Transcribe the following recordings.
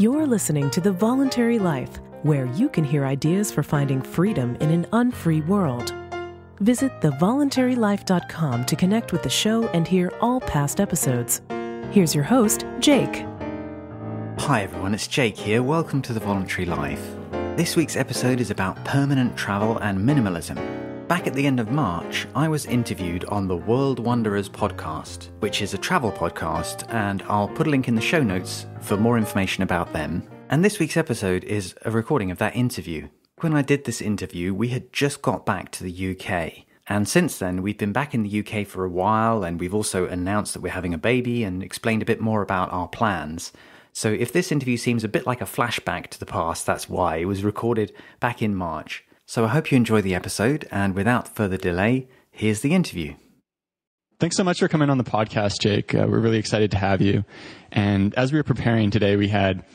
You're listening to The Voluntary Life, where you can hear ideas for finding freedom in an unfree world. Visit thevoluntarylife.com to connect with the show and hear all past episodes. Here's your host, Jake. Hi everyone, it's Jake here. Welcome to The Voluntary Life. This week's episode is about permanent travel and minimalism. Back at the end of March, I was interviewed on the World Wanderers Podcast, which is a travel podcast, and I'll put a link in the show notes for more information about them. And this week's episode is a recording of that interview. When I did this interview, we had just got back to the UK. And since then, we've been back in the UK for a while, and we've also announced that we're having a baby and explained a bit more about our plans. So if this interview seems a bit like a flashback to the past, that's why. It was recorded back in March. So I hope you enjoy the episode, and without further delay, here's the interview. Thanks so much for coming on the podcast, Jake. We're really excited to have you. And as we were preparing today, we had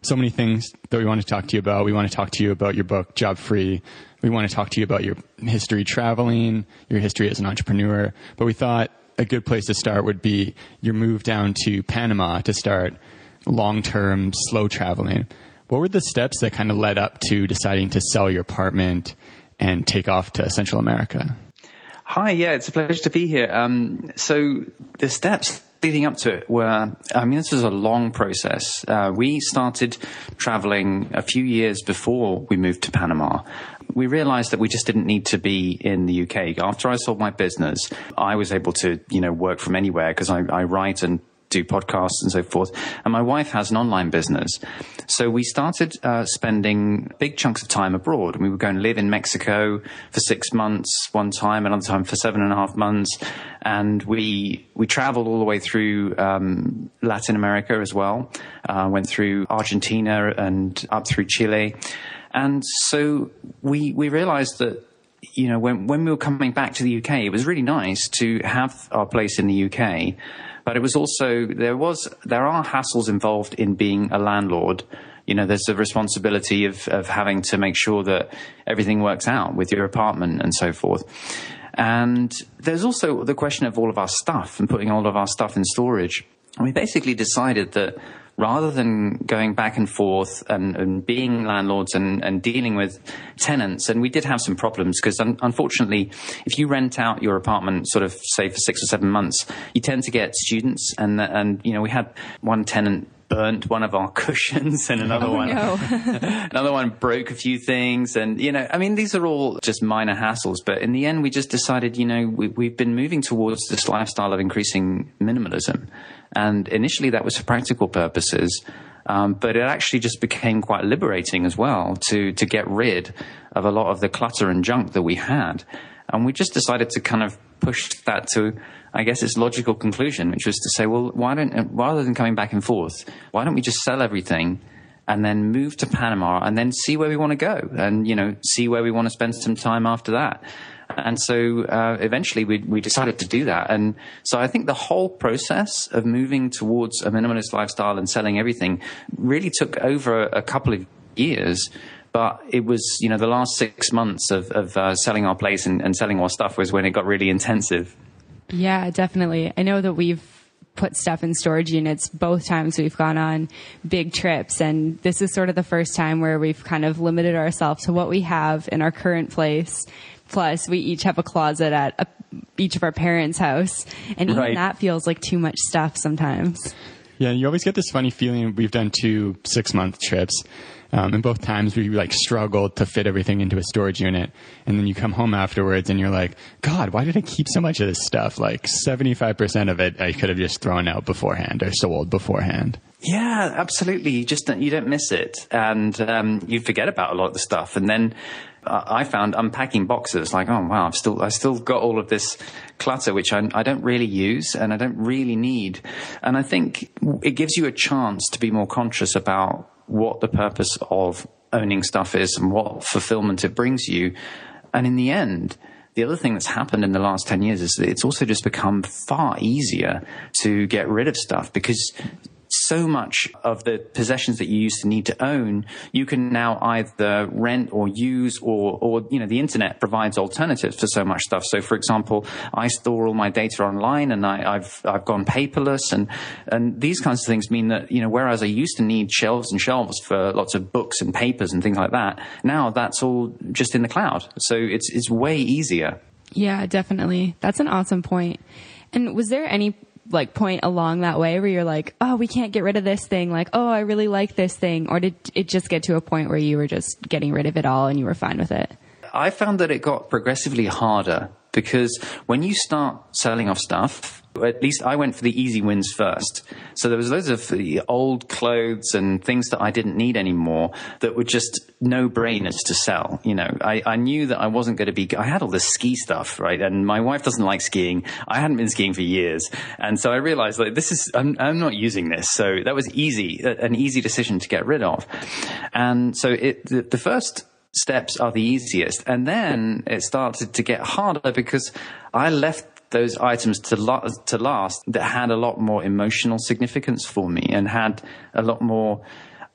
so many things that we want to talk to you about. We want to talk to you about your book, Job Free. We want to talk to you about your history traveling, your history as an entrepreneur. But we thought a good place to start would be your move down to Panama to start long-term slow traveling. What were the steps that kind of led up to deciding to sell your apartment and take off to Central America? Hi, yeah, it's a pleasure to be here. So the steps leading up to it were, this was a long process. We started traveling a few years before we moved to Panama. We realized that we just didn't need to be in the UK. After I sold my business, I was able to, work from anywhere because I write and do podcasts and so forth. And my wife has an online business. So we started spending big chunks of time abroad. We were going to live in Mexico for 6 months one time, another time for 7.5 months. And we traveled all the way through Latin America as well. Went through Argentina and up through Chile. And so we realized that, when we were coming back to the UK, it was really nice to have our place in the UK. But it was also, there are hassles involved in being a landlord. There's the responsibility of having to make sure that everything works out with your apartment and so forth. And there's also the question of all of our stuff and putting all of our stuff in storage. And we basically decided that rather than going back and forth and being landlords and dealing with tenants, and we did have some problems because unfortunately, if you rent out your apartment sort of say for 6 or 7 months, you tend to get students and we had one tenant burnt one of our cushions and another one broke a few things. And, these are all just minor hassles. But in the end, we just decided, we've been moving towards this lifestyle of increasing minimalism. And initially that was for practical purposes. But it actually just became quite liberating as well to get rid of a lot of the clutter and junk that we had. And we just decided to kind of push that to, I guess, its logical conclusion, which was to say, well, rather than coming back and forth, why don't we just sell everything and then move to Panama and then see where we want to go and, see where we want to spend some time after that. And so eventually we decided to do that. And so I think the whole process of moving towards a minimalist lifestyle and selling everything really took over a couple of years. But it was, the last 6 months of selling our place and selling our stuff was when it got really intensive. Yeah, definitely. I know that we've put stuff in storage units both times we've gone on big trips. And this is sort of the first time where we've kind of limited ourselves to what we have in our current place. Plus, we each have a closet at each of our parents' house. And even that feels like too much stuff sometimes. Yeah, you always get this funny feeling. We've done 2 six-month trips. And both times we struggled to fit everything into a storage unit. And then you come home afterwards and you're like, God, why did I keep so much of this stuff? 75% of it I could have just thrown out beforehand or sold beforehand. Yeah, absolutely. You don't miss it. And you forget about a lot of the stuff. And then I found unpacking boxes like, oh, wow, I've still got all of this clutter, which I don't really use and I don't really need. And I think it gives you a chance to be more conscious about what the purpose of owning stuff is and what fulfillment it brings you. And in the end, the other thing that's happened in the last 10 years is that it's also just become far easier to get rid of stuff because so much of the possessions that you used to need to own, you can now either rent or use, or you know, the internet provides alternatives to so much stuff. So for example, I store all my data online, and I've gone paperless, and these kinds of things mean that, you know, whereas I used to need shelves and shelves for lots of books and papers and things like that, now that's all just in the cloud. So it's way easier. Yeah, definitely. That's an awesome point. And was there any like point along that way where you're like, oh, we can't get rid of this thing. Like, oh, I really like this thing. Or did it just get to a point where you were just getting rid of it all and you were fine with it? I found that it got progressively harder, because when you start selling off stuff, at least I went for the easy wins first. So there was loads of the old clothes and things that I didn't need anymore that were just no-brainers to sell. You know, I knew that I wasn't going to be, I had all this ski stuff, right? And my wife doesn't like skiing. I hadn't been skiing for years. And so I realized, like, this is, I'm not using this. So that was easy, an easy decision to get rid of. And so the first steps are the easiest. And then it started to get harder, because I left those items to last that had a lot more emotional significance for me and had a lot more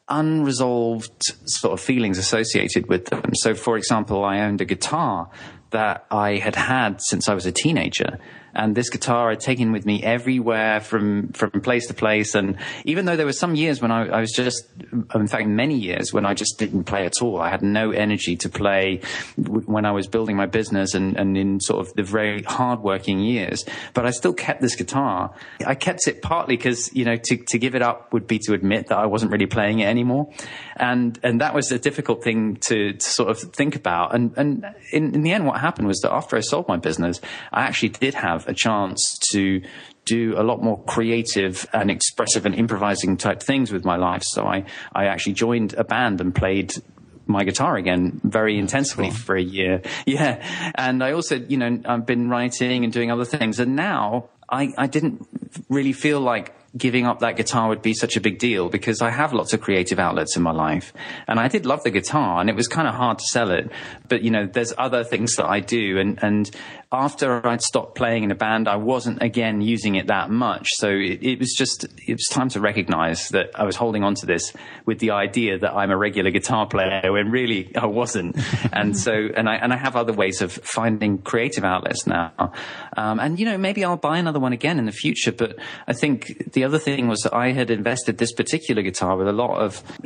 unresolved sort of feelings associated with them. So for example, I owned a guitar that I had since I was a teenager. And this guitar I'd taken with me everywhere from place to place. And even though there were some years when I was just, in fact, many years when I just didn't play at all. I had no energy to play when I was building my business and in sort of the very hardworking years. But I still kept this guitar. I kept it partly because, you know, to give it up would be to admit that I wasn't really playing it anymore. And that was a difficult thing to sort of think about. And in the end, what happened was that after I sold my business, I actually did have a chance to do a lot more creative and expressive and improvising type things with my life. So I actually joined a band and played my guitar again very intensively for a year. Yeah. And I also, you know, I've been writing and doing other things. And now I didn't really feel like giving up that guitar would be such a big deal, because I have lots of creative outlets in my life. And I did love the guitar, and it was kind of hard to sell it. But, you know, there's other things that I do. And after I'd stopped playing in a band, I wasn't again using it that much. So it was time to recognize that I was holding on to this with the idea that I'm a regular guitar player, when really I wasn't. And I have other ways of finding creative outlets now. And, you know, maybe I'll buy another one again in the future. But I think the other thing was that I had invested this particular guitar with it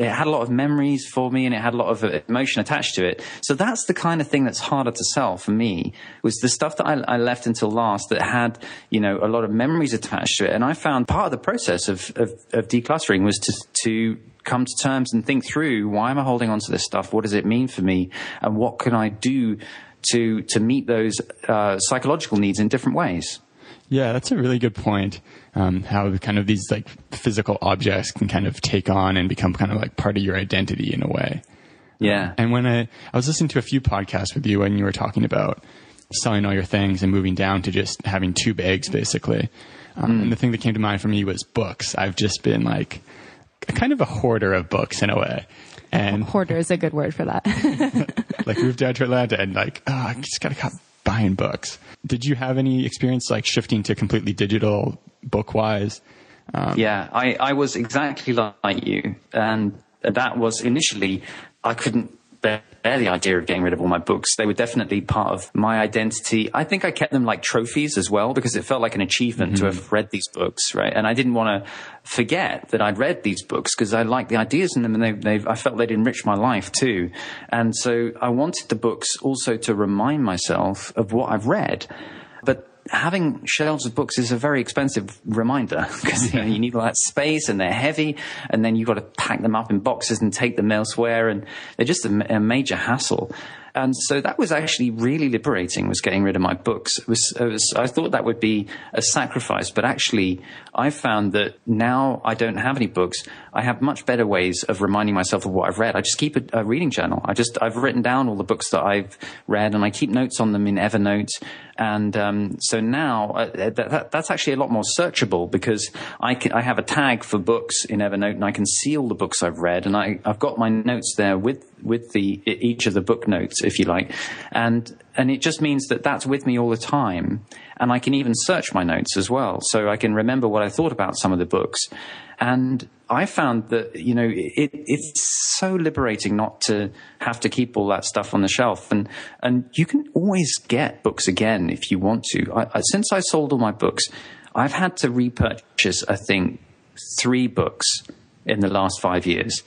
had a lot of memories for me, and it had a lot of emotion attached to it. So that's the kind of thing that's harder to sell for me, was the stuff that I left until last that had, you know, a lot of memories attached to it. And I found part of the process of decluttering was to come to terms and think through, why am I holding on to this stuff? What does it mean for me? And what can I do to meet those psychological needs in different ways? Yeah, that's a really good point. How kind of these like physical objects can kind of take on and become kind of like part of your identity in a way. Yeah. And when I was listening to a few podcasts with you, and you were talking about selling all your things and moving down to just having two bags basically. And the thing that came to mind for me was books. I've just been like kind of a hoarder of books in a way. And hoarder is a good word for that. Like, moved down to Atlanta and like, oh, I just gotta cut buying books. Did you have any experience like shifting to completely digital book wise? Yeah, I was exactly like you. And that was initially, I couldn't bear the idea of getting rid of all my books. They were definitely part of my identity. I think I kept them like trophies as well, because it felt like an achievement to have read these books, right? And I didn't want to forget that I'd read these books, because I liked the ideas in them, and I felt they'd enriched my life too. And so I wanted the books also to remind myself of what I've read. But having shelves of books is a very expensive reminder, because, you know, you need all that space, and they're heavy, and then you've got to pack them up in boxes and take them elsewhere, and they're just a major hassle. And so that was actually really liberating, was getting rid of my books. I thought that would be a sacrifice, but actually I found that now I don't have any books. I have much better ways of reminding myself of what I've read. I just keep a reading journal. I've written down all the books that I've read, and I keep notes on them in Evernote. And so now that's actually a lot more searchable, because I have a tag for books in Evernote, and I can see all the books I've read, and I've got my notes there with each of the book notes, if you like. And it just means that that's with me all the time. And I can even search my notes as well. So I can remember what I thought about some of the books. And I found that, you know, it's so liberating not to have to keep all that stuff on the shelf. And you can always get books again if you want to. Since I sold all my books, I've had to repurchase, I think, 3 books in the last 5 years.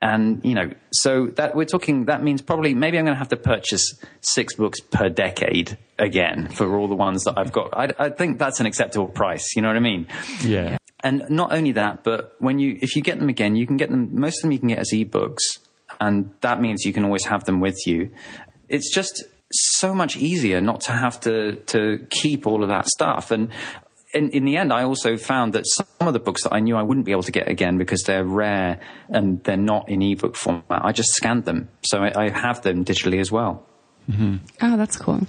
And, you know, so that we're talking, that means probably maybe I'm going to have to purchase 6 books per decade again for all the ones that I've got. I think that's an acceptable price. You know what I mean? Yeah. And not only that, but when if you get them again, you can get them, most of them you can get as ebooks. And that means you can always have them with you. It's just so much easier not to have to keep all of that stuff. And in the end, I also found that some of the books that I knew I wouldn't be able to get again because they're rare and they're not in ebook format, I just scanned them. So I have them digitally as well. Mm-hmm. Oh, that's cool.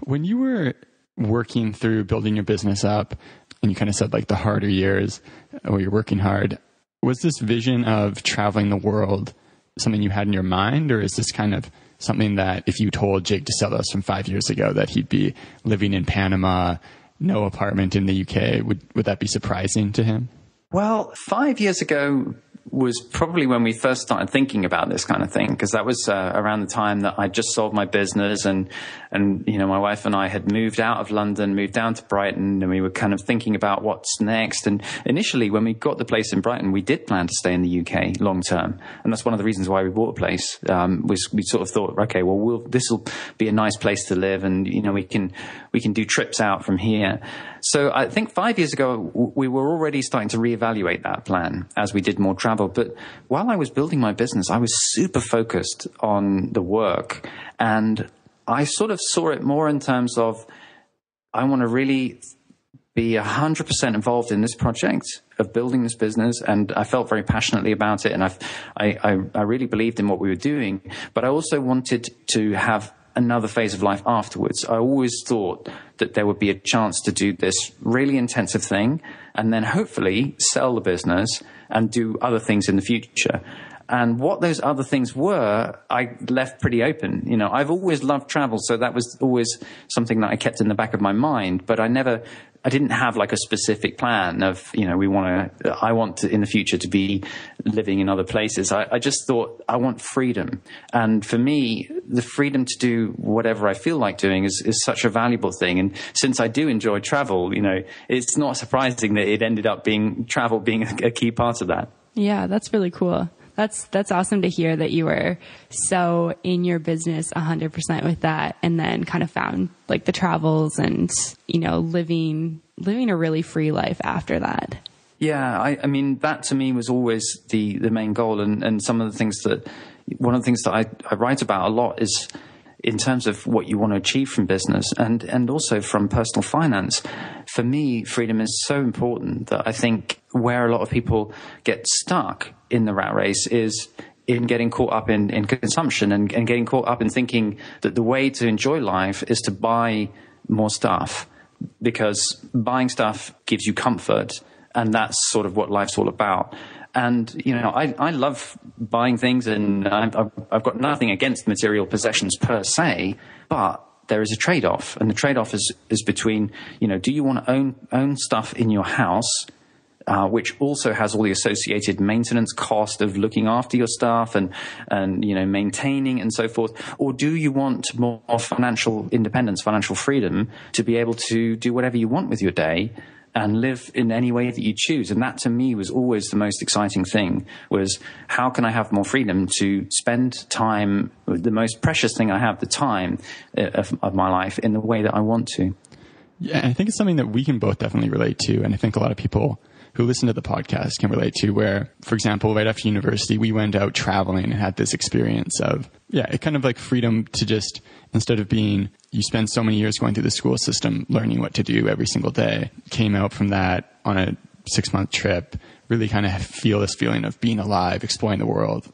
When you were working through building your business up and you kind of said like the harder years where you're working hard, was this vision of traveling the world something you had in your mind? Or is this kind of something that if you told Jake Desyllas from 5 years ago that he'd be living in Panama, no apartment in the UK, would that be surprising to him? Well, 5 years ago was probably when we first started thinking about this kind of thing, because that was around the time that I just sold my business and, you know, my wife and I had moved out of London, moved down to Brighton, and we were kind of thinking about what's next. And initially, when we got the place in Brighton, we did plan to stay in the UK long term. And that's one of the reasons why we bought a place. We sort of thought, okay, well, this will be a nice place to live. And, you know, we can do trips out from here. So I think 5 years ago, we were already starting to reevaluate that plan as we did more travel. But while I was building my business, I was super focused on the work. And I sort of saw it more in terms of, I want to really be 100% involved in this project of building this business. And I felt very passionately about it. And I really believed in what we were doing. But I also wanted to have another phase of life afterwards. I always thought that there would be a chance to do this really intensive thing and then hopefully sell the business and do other things in the future. And what those other things were, I left pretty open. You know, I've always loved travel, so that was always something that I kept in the back of my mind, but I didn't have like a specific plan of, you know, I want to in the future to be living in other places. I just thought I want freedom. And for me, the freedom to do whatever I feel like doing is such a valuable thing. And since I do enjoy travel, you know, it's not surprising that it ended up being travel being a key part of that. Yeah, that's really cool. That's awesome to hear that you were so in your business 100% with that, and then kind of found like the travels and, you know, living a really free life after that. Yeah. I mean, that to me was always the main goal. And one of the things that I write about a lot is in terms of what you want to achieve from business and also from personal finance. For me, freedom is so important that I think where a lot of people get stuck in the rat race is in getting caught up in consumption and getting caught up in thinking that the way to enjoy life is to buy more stuff, because buying stuff gives you comfort, and that's sort of what life's all about. And, you know, I love buying things, and I've got nothing against material possessions per se, but there is a trade-off, and the trade-off is between, you know, do you want to own stuff in your house, which also has all the associated maintenance cost of looking after your stuff and, you know, maintaining and so forth? Or do you want more financial independence, financial freedom to be able to do whatever you want with your day and live in any way that you choose? And that to me was always the most exciting thing, was how can I have more freedom to spend time, the most precious thing I have, the time of my life, in the way that I want to. Yeah, I think it's something that we can both definitely relate to. And I think a lot of people who listen to the podcast can relate to, where, for example, right after university, we went out traveling and had this experience of, yeah, it kind of like freedom to just, instead of being, you spend so many years going through the school system, learning what to do every single day, came out from that on a 6-month trip, really kind of feel this feeling of being alive, exploring the world,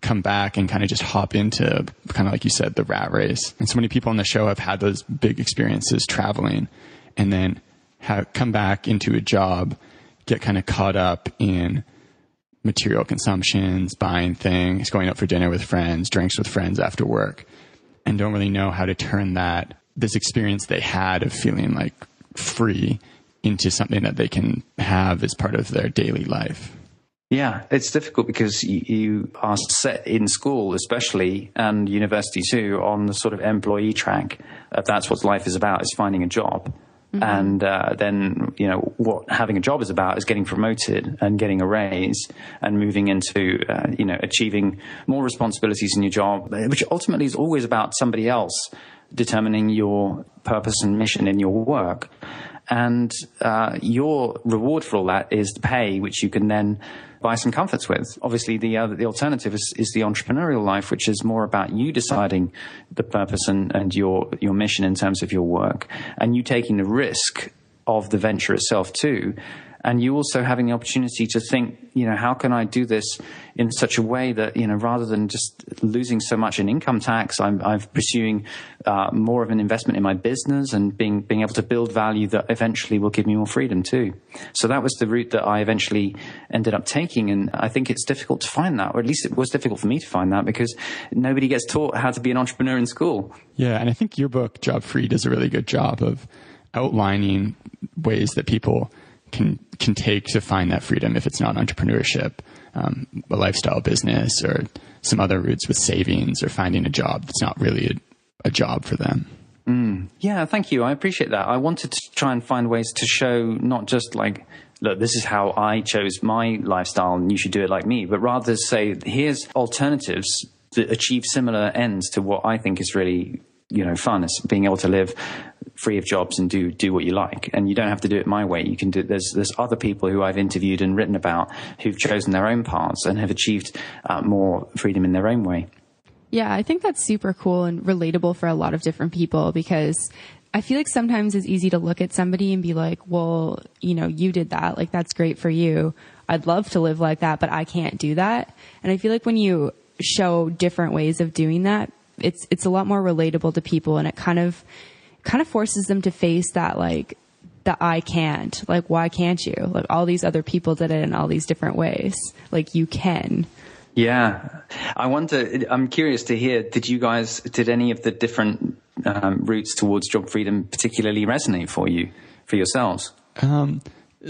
come back and kind of just hop into kind of, like you said, the rat race. And so many people on the show have had those big experiences traveling and then come back into a job, get kind of caught up in material consumptions, buying things, going out for dinner with friends, drinks with friends after work, and don't really know how to turn that this experience they had of feeling like free into something that they can have as part of their daily life. Yeah, it's difficult because you are set in school, especially, and university too, on the sort of employee track. That's what life is about, is finding a job. Mm-hmm. And then, you know, what having a job is about is getting promoted and getting a raise and moving into, you know, achieving more responsibilities in your job, which ultimately is always about somebody else determining your purpose and mission in your work. And your reward for all that is the pay, which you can then buy some comforts with. Obviously, the alternative is the entrepreneurial life, which is more about you deciding the purpose and your mission in terms of your work, and you taking the risk of the venture itself too. And you also having the opportunity to think, you know, how can I do this in such a way that, you know, rather than just losing so much in income tax, I'm pursuing more of an investment in my business and being able to build value that eventually will give me more freedom too. So that was the route that I eventually ended up taking. And I think it's difficult to find that, or at least it was difficult for me to find that, because nobody gets taught how to be an entrepreneur in school. Yeah. And I think your book, Job Free, does a really good job of outlining ways that people can take to find that freedom, if it's not entrepreneurship, a lifestyle business, or some other routes with savings, or finding a job that's not really a job for them. Mm. Yeah, thank you. I appreciate that. I wanted to try and find ways to show not just like, look, this is how I chose my lifestyle and you should do it like me, but rather say, here's alternatives that achieve similar ends to what I think is really, you know, fun, is being able to live free of jobs and do what you like. And you don't have to do it my way. You can do, there's other people who I've interviewed and written about who've chosen their own paths and have achieved more freedom in their own way. Yeah, I think that's super cool and relatable for a lot of different people, because I feel like sometimes it's easy to look at somebody and be like, well, you know, you did that. Like, that's great for you. I'd love to live like that, but I can't do that. And I feel like when you show different ways of doing that, it's a lot more relatable to people, and it kind of forces them to face that, like, the I can't, like, why can't you? Like, all these other people did it in all these different ways. Like, you can. Yeah. I'm curious to hear, did any of the different routes towards job freedom particularly resonate for yourselves?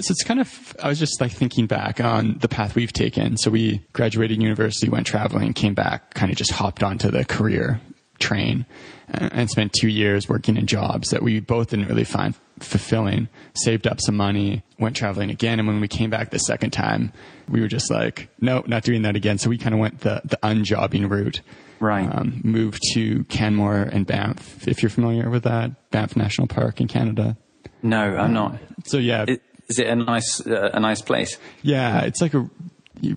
So it's kind of, I was just like thinking back on the path we've taken. So we graduated university, went traveling, came back, kind of just hopped onto the career train, and spent 2 years working in jobs that we both didn't really find fulfilling, saved up some money, went traveling again. And when we came back the second time, we were just like, no, not doing that again. So we kind of went the unjobbing route, right? Moved to Canmore and Banff, if you're familiar with that, Banff National Park in Canada. No, I'm not. So yeah. Is it a nice place? Yeah. It's like a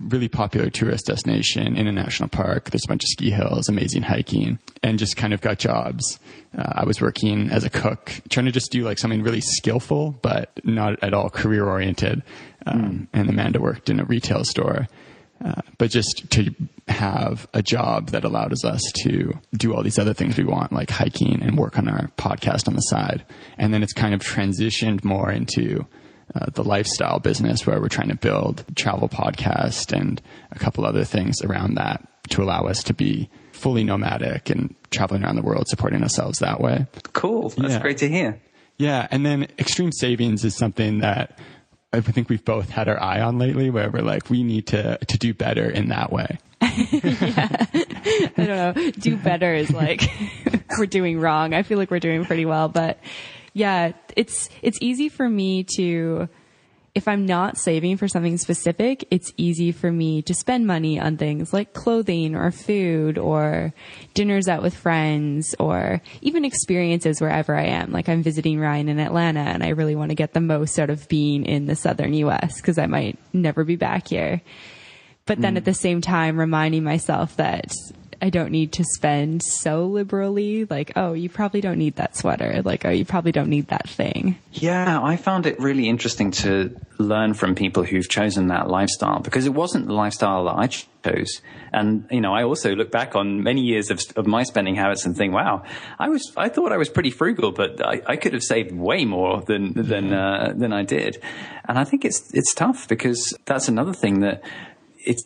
really popular tourist destination in a national park. There's a bunch of ski hills, amazing hiking, and just kind of got jobs. I was working as a cook, trying to just do like something really skillful, but not at all career oriented. And Amanda worked in a retail store, but just to have a job that allowed us to do all these other things we want, like hiking and work on our podcast on the side. And then it's kind of transitioned more into the lifestyle business, where we're trying to build travel podcast and a couple other things around that to allow us to be fully nomadic and traveling around the world, supporting ourselves that way. Cool. That's great to hear. Yeah. And then extreme savings is something that I think we've both had our eye on lately, where we're like, we need to do better in that way. Yeah. I don't know. Do better is like, we're doing wrong. I feel like we're doing pretty well, but yeah, it's easy for me to, if I'm not saving for something specific, it's easy for me to spend money on things like clothing or food or dinners out with friends, or even experiences wherever I am. Like, I'm visiting Ryan in Atlanta, and I really want to get the most out of being in the Southern US, because I might never be back here. But then at the same time, reminding myself that I don't need to spend so liberally, like, oh, you probably don't need that sweater. Like, oh, you probably don't need that thing. Yeah. I found it really interesting to learn from people who've chosen that lifestyle, because it wasn't the lifestyle that I chose. And, you know, I also look back on many years of my spending habits and think, wow, I thought I was pretty frugal, but I could have saved way more than I did. And I think it's tough, because that's another thing that it's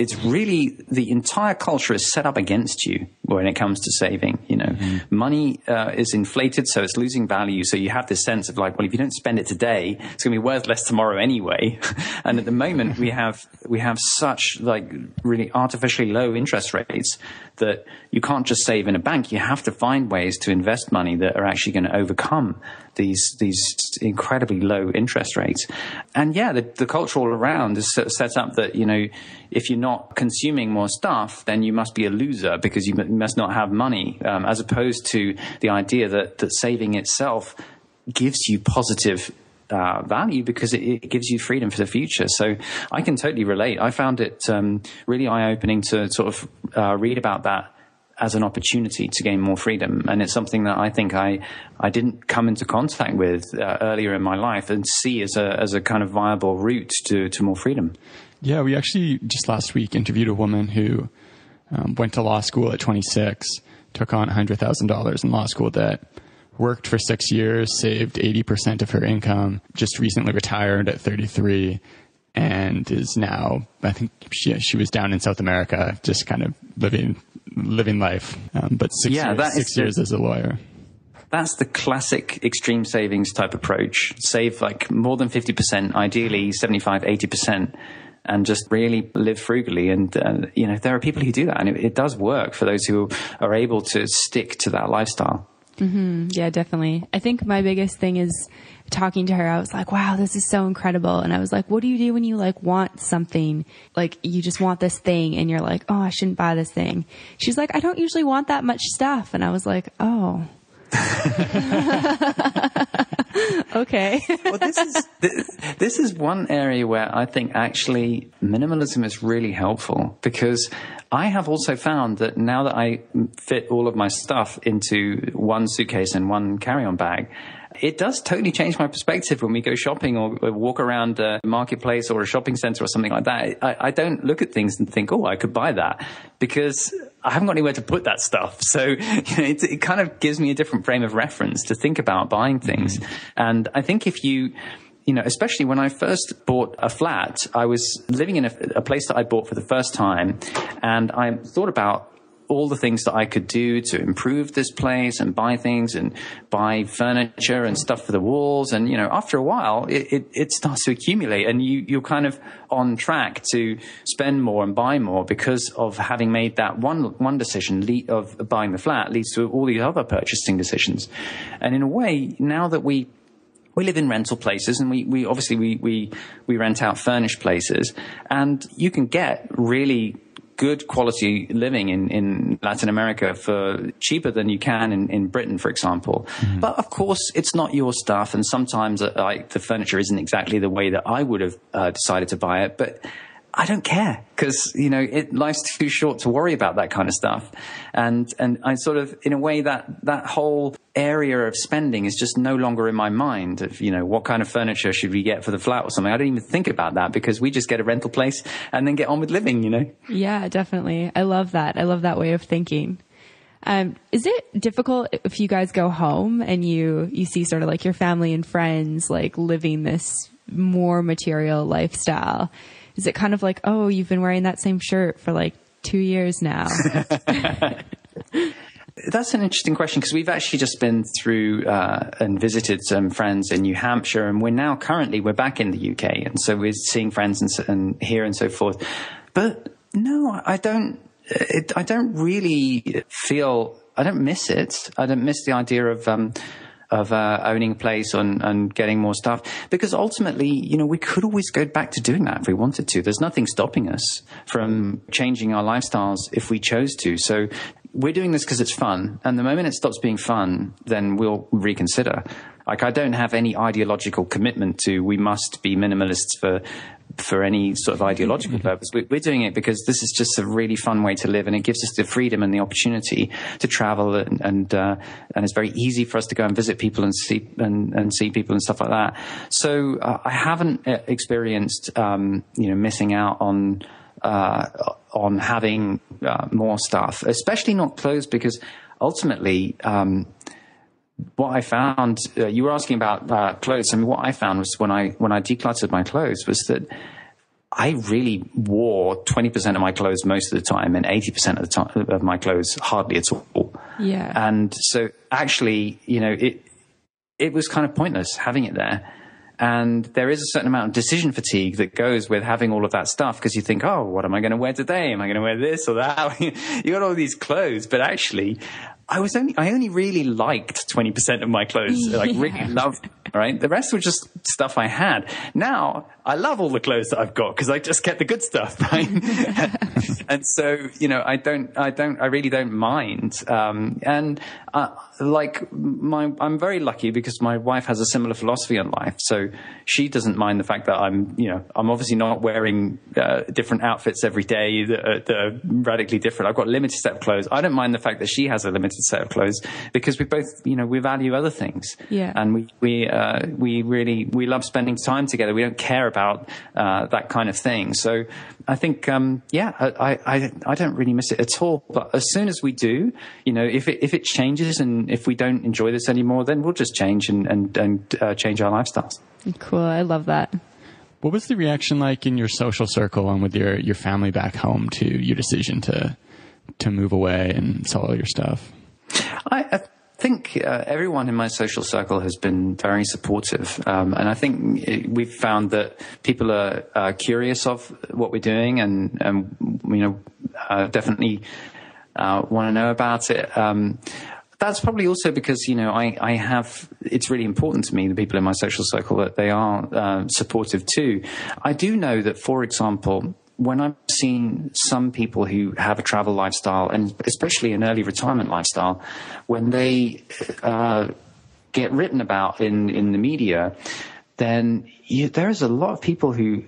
it's really the entire culture is set up against you when it comes to saving. You know, money is inflated, so it's losing value. So you have this sense of like, well, if you don't spend it today, it's going to be worth less tomorrow anyway. And at the moment, we have such like really artificially low interest rates that you can't just save in a bank. You have to find ways to invest money that are actually going to overcome these incredibly low interest rates. And yeah, the culture all around is set up that, you know, if you're not consuming more stuff, then you must be a loser because you must not have money, as opposed to the idea that saving itself gives you positive value because it gives you freedom for the future. So I can totally relate. I found it really eye-opening to sort of read about that as an opportunity to gain more freedom. And it's something that I think I didn't come into contact with earlier in my life and see as a kind of viable route to more freedom. Yeah, we actually just last week interviewed a woman who went to law school at 26, took on $100,000 in law school debt, worked for 6 years, saved 80% of her income, just recently retired at 33, and is now, I think she was down in South America, just kind of living life. But six years as a lawyer. That's the classic extreme savings type approach. Save like more than 50%, ideally 75, 80%, and just really live frugally. And, you know, there are people who do that, and it does work for those who are able to stick to that lifestyle. Mm-hmm. Yeah, definitely. I think my biggest thing is talking to her. I was like, wow, this is so incredible. And I was like, what do you do when you like want something? Like you just want this thing and you're like, oh, I shouldn't buy this thing. She's like, I don't usually want that much stuff. And I was like, oh, okay. Well, this is one area where I think actually minimalism is really helpful, because I have also found that now that I fit all of my stuff into one suitcase and one carry-on bag, it does totally change my perspective when we go shopping or walk around a marketplace or a shopping center or something like that. I don't look at things and think, oh, I could buy that, because I haven't got anywhere to put that stuff. So you know, it kind of gives me a different frame of reference to think about buying things. And I think if you know, especially when I first bought a flat, I was living in a place that I bought for the first time, and I thought about all the things that I could do to improve this place and buy things and buy furniture and stuff for the walls. And, you know, after a while, it starts to accumulate, and you're kind of on track to spend more and buy more because of having made that one decision of buying the flat leads to all these other purchasing decisions. And in a way, now that we live in rental places, and we obviously rent out furnished places, and you can get really good quality living in Latin America for cheaper than you can in Britain, for example. Mm-hmm. But of course, it's not your stuff. And sometimes the furniture isn't exactly the way that I would have decided to buy it. But I don't care, because, you know, life's too short to worry about that kind of stuff. And I sort of, in a way, that whole area of spending is just no longer in my mind of, you know, what kind of furniture should we get for the flat or something. I don't even think about that, because we just get a rental place and then get on with living, you know? Yeah, definitely. I love that. I love that way of thinking. Is it difficult if you guys go home and you see sort of like your family and friends, like living this more material lifestyle? Is it kind of like, oh, you've been wearing that same shirt for like 2 years now? That's an interesting question, because we've actually just been through and visited some friends in New Hampshire, and we're back in the UK. And so we're seeing friends and here and so forth. But no, I don't miss it. I don't miss the idea of owning a place and getting more stuff, because ultimately, you know, we could always go back to doing that if we wanted to. There's nothing stopping us from changing our lifestyles if we chose to. So we're doing this because it's fun. And the moment it stops being fun, then we'll reconsider. Like, I don't have any ideological commitment to we must be minimalists for any sort of ideological purpose. We're doing it because this is just a really fun way to live, and it gives us the freedom and the opportunity to travel, and it's very easy for us to go and visit people and see people and stuff like that. So I haven't experienced you know, missing out on having more stuff, especially not clothes, because ultimately what I found, you were asking about clothes. I mean, what I found was when I decluttered my clothes was that I really wore 20% of my clothes most of the time and 80% of the time of my clothes hardly at all. Yeah. And so actually, you know, it was kind of pointless having it there. And there is a certain amount of decision fatigue that goes with having all of that stuff, because you think, oh, what am I going to wear today? Am I going to wear this or that? You got all these clothes, but actually I only really liked 20% of my clothes. Yeah. Like really loved, right? The rest were just stuff I had. Now I love all the clothes that I've got because I just get the good stuff, right? And so, you know, I really don't mind. I'm very lucky because my wife has a similar philosophy on life. So she doesn't mind the fact that I'm obviously not wearing different outfits every day that are radically different. I've got a limited set of clothes. I don't mind the fact that she has a limited set of clothes because we both, you know, we value other things. Yeah. And we really love spending time together. We don't care about that kind of thing. So I think, I don't really miss it at all. But as soon as we do, you know, if it changes and if we don't enjoy this anymore, then we'll just change and change our lifestyles. Cool. I love that. What was the reaction like in your social circle and with your family back home to your decision to move away and sell all your stuff? I think everyone in my social circle has been very supportive. And I think we've found that people are curious of what we're doing and you know, definitely want to know about it. That's probably also because, you know, it's really important to me, the people in my social circle, that they are supportive too. I do know that, for example, when I've seen some people who have a travel lifestyle, and especially an early retirement lifestyle, when they get written about in the media, then there is a lot of people who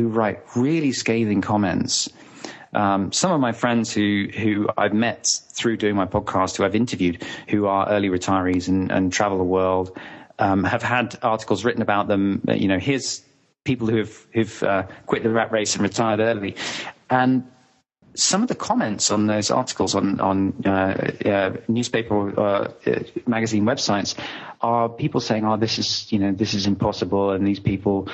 write really scathing comments. Some of my friends who I've met through doing my podcast, who I've interviewed, who are early retirees and travel the world, have had articles written about them. You know, here's people who've quit the rat race and retired early. And some of the comments on those articles on newspaper or magazine websites are people saying, "Oh, this is impossible," and these people,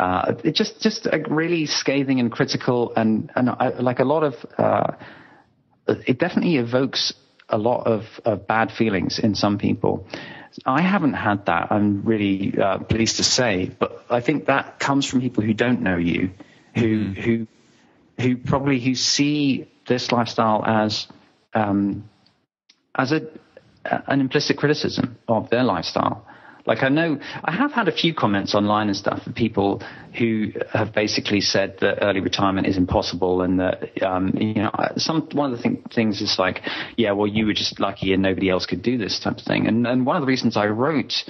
it's just really scathing and critical, and like a lot of, it definitely evokes a lot of bad feelings in some people. I haven't had that. I'm really pleased to say, but I think that comes from people who don't know you, who see this lifestyle as an implicit criticism of their lifestyle. Like, I know I have had a few comments online and stuff of people who have basically said that early retirement is impossible, and that one of the things is like, yeah, well, you were just lucky and nobody else could do this type of thing. And one of the reasons I wrote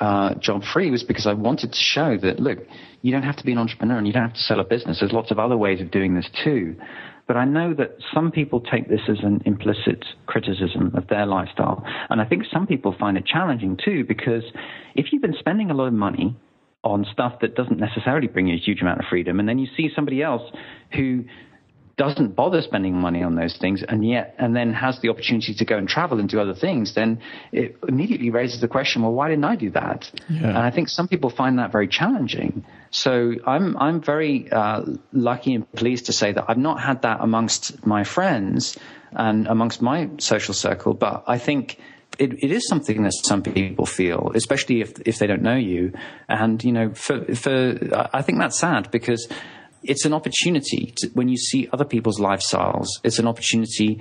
Job Free was because I wanted to show that, look, you don't have to be an entrepreneur and you don't have to sell a business. There's lots of other ways of doing this too. But I know that some people take this as an implicit criticism of their lifestyle. And I think some people find it challenging too, because if you've been spending a lot of money on stuff that doesn't necessarily bring you a huge amount of freedom, and then you see somebody else who doesn't bother spending money on those things and then has the opportunity to go and travel and do other things, then it immediately raises the question, well, why didn't I do that? Yeah. And I think some people find that very challenging. So I'm very lucky and pleased to say that I've not had that amongst my friends and amongst my social circle, but I think it is something that some people feel, especially if they don't know you. And, you know, for I think that's sad, because it's an opportunity when you see other people's lifestyles, it's an opportunity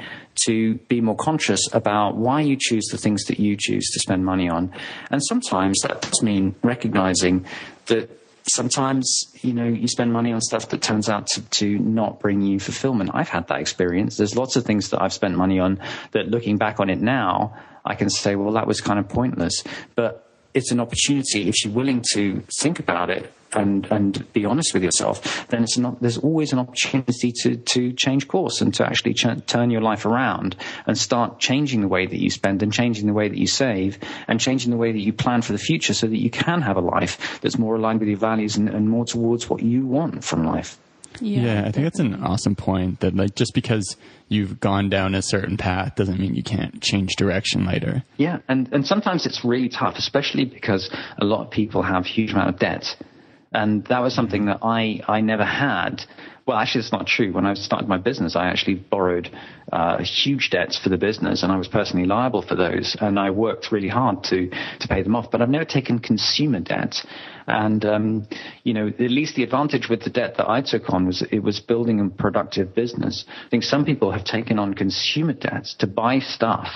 to be more conscious about why you choose the things that you choose to spend money on. And sometimes that does mean recognizing that sometimes, you know, you spend money on stuff that turns out to not bring you fulfillment. I've had that experience. There's lots of things that I've spent money on that, looking back on it now, I can say, well, that was kind of pointless. But it's an opportunity, if you're willing to think about it and be honest with yourself, then there's always an opportunity to change course and to actually turn your life around and start changing the way that you spend and changing the way that you save and changing the way that you plan for the future, so that you can have a life that's more aligned with your values and more towards what you want from life. Yeah, I think that's an awesome point, that like, just because you've gone down a certain path doesn't mean you can't change direction later. Yeah, and sometimes it's really tough, especially because a lot of people have a huge amount of debt. And that was something that I never had. Well, actually, it's not true. When I started my business, I actually borrowed huge debts for the business, and I was personally liable for those. And I worked really hard to pay them off. But I've never taken consumer debt. And, you know, at least the advantage with the debt that I took on was it was building a productive business. I think some people have taken on consumer debts to buy stuff.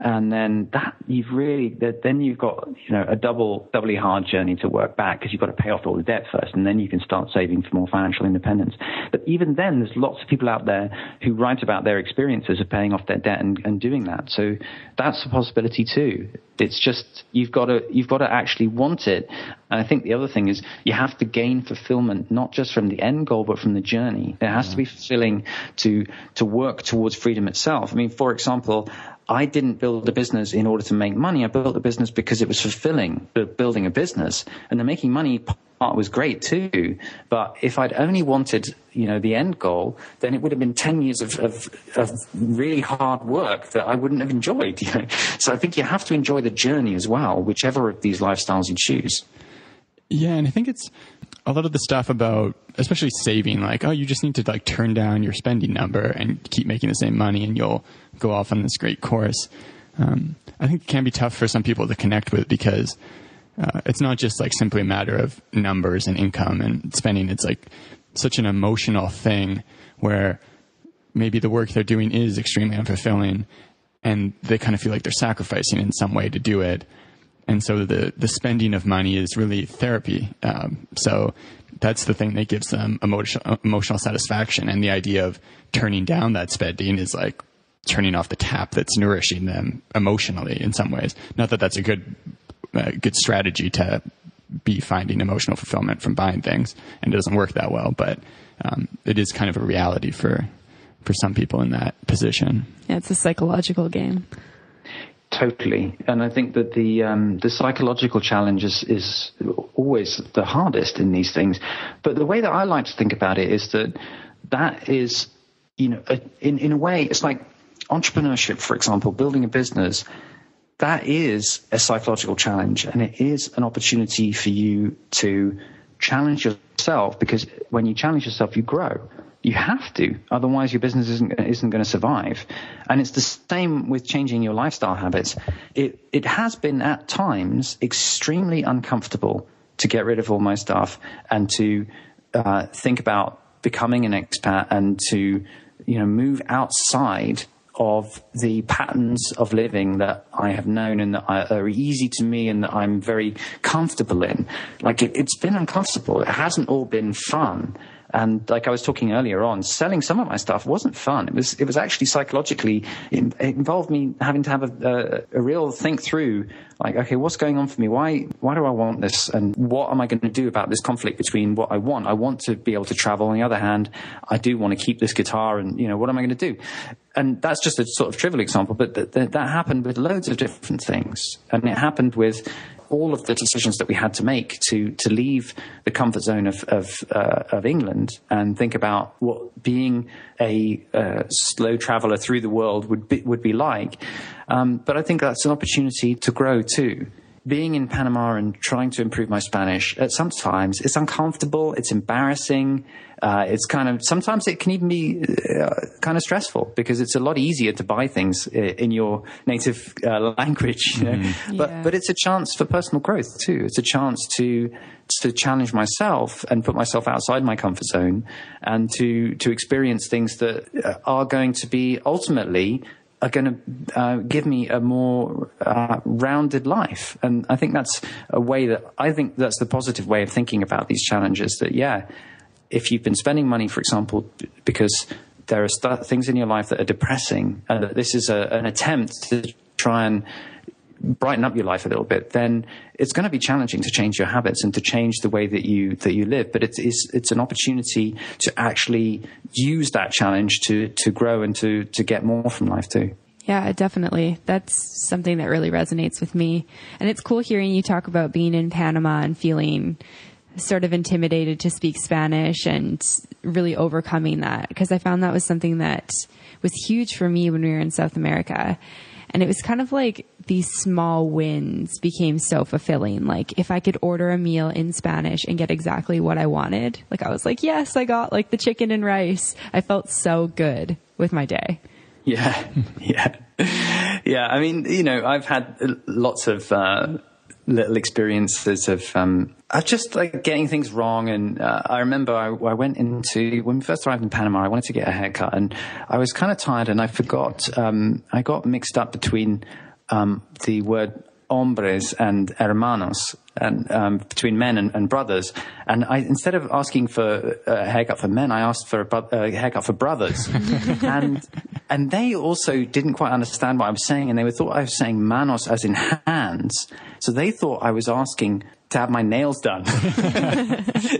And then you've got, you know, a doubly hard journey to work back, because you've got to pay off all the debt first, and then you can start saving for more financial independence. But even then, there's lots of people out there who write about their experiences of paying off their debt and doing that. So that's a possibility too. It's just you've got to actually want it. And I think the other thing is you have to gain fulfillment, not just from the end goal, but from the journey. It has to be fulfilling to work towards freedom itself. I mean, for example, I didn't build a business in order to make money. I built a business because it was fulfilling, building a business. And the making money part was great too. But if I'd only wanted, you know, the end goal, then it would have been 10 years of really hard work that I wouldn't have enjoyed. You know? So I think you have to enjoy the journey as well, whichever of these lifestyles you choose. Yeah, and I think it's a lot of the stuff about, especially saving, like, oh, you just need to like turn down your spending number and keep making the same money and you'll go off on this great course. I think it can be tough for some people to connect with, because it's not just like simply a matter of numbers and income and spending. It's like such an emotional thing where maybe the work they're doing is extremely unfulfilling and they kind of feel like they're sacrificing in some way to do it. And so the spending of money is really therapy. So that's the thing that gives them emotional satisfaction. And the idea of turning down that spending is like turning off the tap that's nourishing them emotionally in some ways. Not that that's a good strategy to be finding emotional fulfillment from buying things, and it doesn't work that well. But it is kind of a reality for some people in that position. Yeah, it's a psychological game. Totally. And I think that the psychological challenge is always the hardest in these things. But the way that I like to think about it is that is, you know, in a way, it's like entrepreneurship, for example, building a business. That is a psychological challenge, and it is an opportunity for you to challenge yourself, because when you challenge yourself, you grow. You have to, otherwise your business isn't going to survive. And it's the same with changing your lifestyle habits. It has been at times extremely uncomfortable to get rid of all my stuff and to think about becoming an expat and to, you know, move outside of the patterns of living that I have known and that are easy to me and that I'm very comfortable in. Like it's been uncomfortable. It hasn't all been fun. And like I was talking earlier on, selling some of my stuff wasn't fun. It was actually psychologically, it involved me having to have a real think through, like, okay, what's going on for me? Why do I want this? And what am I going to do about this conflict between what I want? I want to be able to travel. On the other hand, I do want to keep this guitar, and, you know, what am I going to do? And that's just a sort of trivial example, but that happened with loads of different things. And it happened with all of the decisions that we had to make to leave the comfort zone of England and think about what being a slow traveler through the world would be like. But I think that's an opportunity to grow too. Being in Panama and trying to improve my Spanish, sometimes it's uncomfortable, it's embarrassing, it's kind of, sometimes it can even be kind of stressful, because it's a lot easier to buy things in your native language, you know? Mm-hmm. Yeah. But it's a chance for personal growth too. It's a chance to challenge myself and put myself outside my comfort zone, and to experience things that are going to be ultimately are going to give me a more rounded life. And I think that's a way that I think that's the positive way of thinking about these challenges, that, yeah, if you've been spending money, for example, because there are things in your life that are depressing, and that this is an attempt to try and brighten up your life a little bit, then it's going to be challenging to change your habits and to change the way that you live. But it's an opportunity to actually use that challenge to grow and to get more from life too. Yeah, definitely. That's something that really resonates with me. And it's cool hearing you talk about being in Panama and feeling sort of intimidated to speak Spanish and really overcoming that, because I found that was something that was huge for me when we were in South America. And it was kind of like these small wins became so fulfilling. Like if I could order a meal in Spanish and get exactly what I wanted, like I was like, yes, I got like the chicken and rice. I felt so good with my day. Yeah. Yeah. Yeah. I mean, you know, I've had lots of, little experiences of just like getting things wrong. And I remember I went into, when we first arrived in Panama, I wanted to get a haircut and I was kind of tired and I forgot, I got mixed up between the word hombres and hermanos, and between men and brothers. And I, instead of asking for a haircut for men, I asked for a haircut for brothers. and they also didn't quite understand what I was saying. And they thought I was saying manos as in hands. So they thought I was asking to have my nails done.